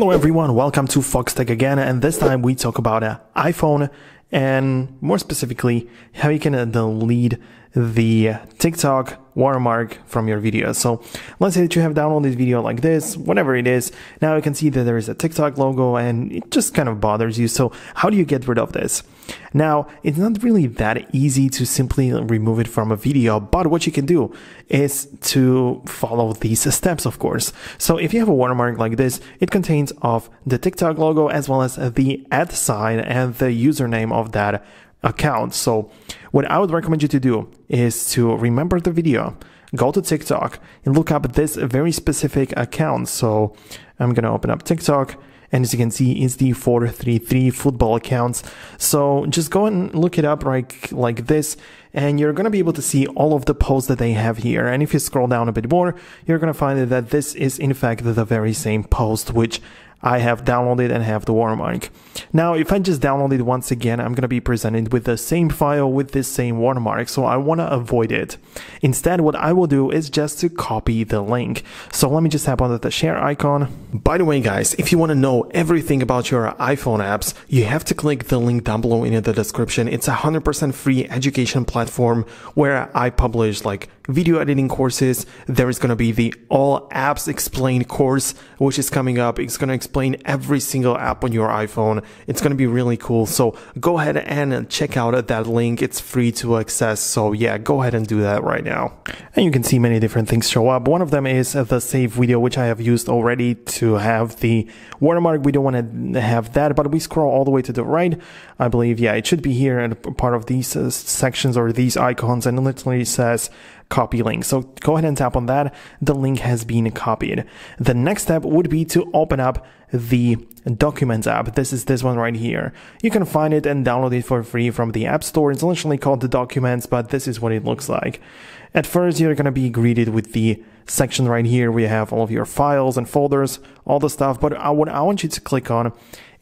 Hello everyone, welcome to Fox Tech again, and this time we talk about an iPhone and more specifically how you can delete the TikTok watermark from your video. So let's say that you have downloaded this video like this, whatever it is. Now you can see that there is a TikTok logo and it just kind of bothers you. So how do you get rid of this? Now, it's not really that easy to simply remove it from a video, but what you can do is to follow these steps, of course. So if you have a watermark like this, it contains of the TikTok logo as well as the at sign and the username of that account. So what I would recommend you to do is to remember the video, go to TikTok and look up this very specific account. So I'm going to open up TikTok, and as you can see, it's the 433 football accounts. So just go and look it up like this, and you're going to be able to see all of the posts that they have here. And if you scroll down a bit more, you're going to find that this is in fact the very same post which I have downloaded and have the watermark. Now, if I just download it once again, I'm going to be presented with the same file with this same watermark, so I want to avoid it. Instead, what I will do is just to copy the link. So let me just tap on the share icon. By the way, guys, if you want to know everything about your iPhone apps, you have to click the link down below in the description. It's a 100% free education platform where I publish like video editing courses. There is going to be the All Apps Explained course, which is coming up. It's going to explain every single app on your iPhone. It's going to be really cool. So go ahead and check out that link. It's free to access. So yeah, go ahead and do that right now. And you can see many different things show up. One of them is the save video, which I have used already to have the watermark. We don't want to have that, but we scroll all the way to the right. I believe, yeah, it should be here and part of these sections or these icons, and it literally says copy link. So go ahead and tap on that. The link has been copied. The next step would be to open up the Documents app. This is this one right here. You can find it and download it for free from the App Store. It's literally called the Documents, but this is what it looks like. At first, you're going to be greeted with the section right here where you have all of your files and folders, all the stuff. But what I want you to click on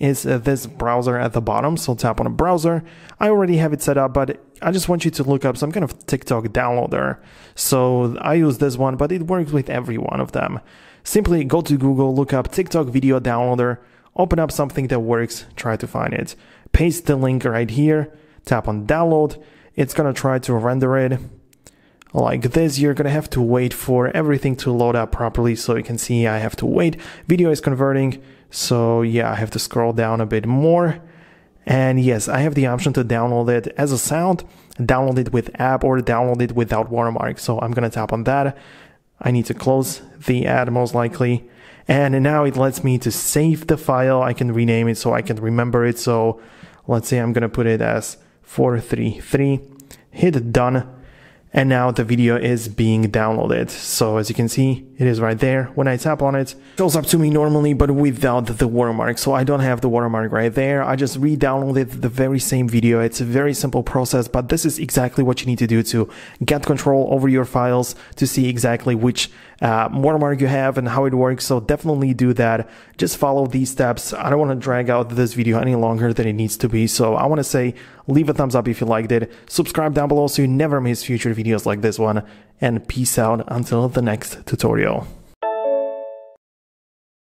is this browser at the bottom. So tap on a browser. I already have it set up, but I just want you to look up some kind of TikTok downloader. So I use this one, but it works with every one of them. Simply go to Google, look up TikTok video downloader, open up something that works, try to find it. Paste the link right here, tap on download. It's going to try to render it like this. You're going to have to wait for everything to load up properly. So you can see I have to wait. Video is converting. So yeah, I have to scroll down a bit more. And yes, I have the option to download it as a sound, download it with app, or download it without watermark. So I'm going to tap on that. I need to close the ad most likely. And now it lets me to save the file. I can rename it so I can remember it. So let's say I'm going to put it as 433. Hit done. And now the video is being downloaded. So as you can see, it is right there. When I tap on it, it goes up to me normally, but without the watermark. So I don't have the watermark right there. I just re-downloaded the very same video. It's a very simple process, but this is exactly what you need to do to get control over your files, to see exactly which watermark you have and how it works. So definitely do that. Just follow these steps. I don't want to drag out this video any longer than it needs to be. So I want to say, leave a thumbs up if you liked it. Subscribe down below so you never miss future videos like this one. And peace out until the next tutorial.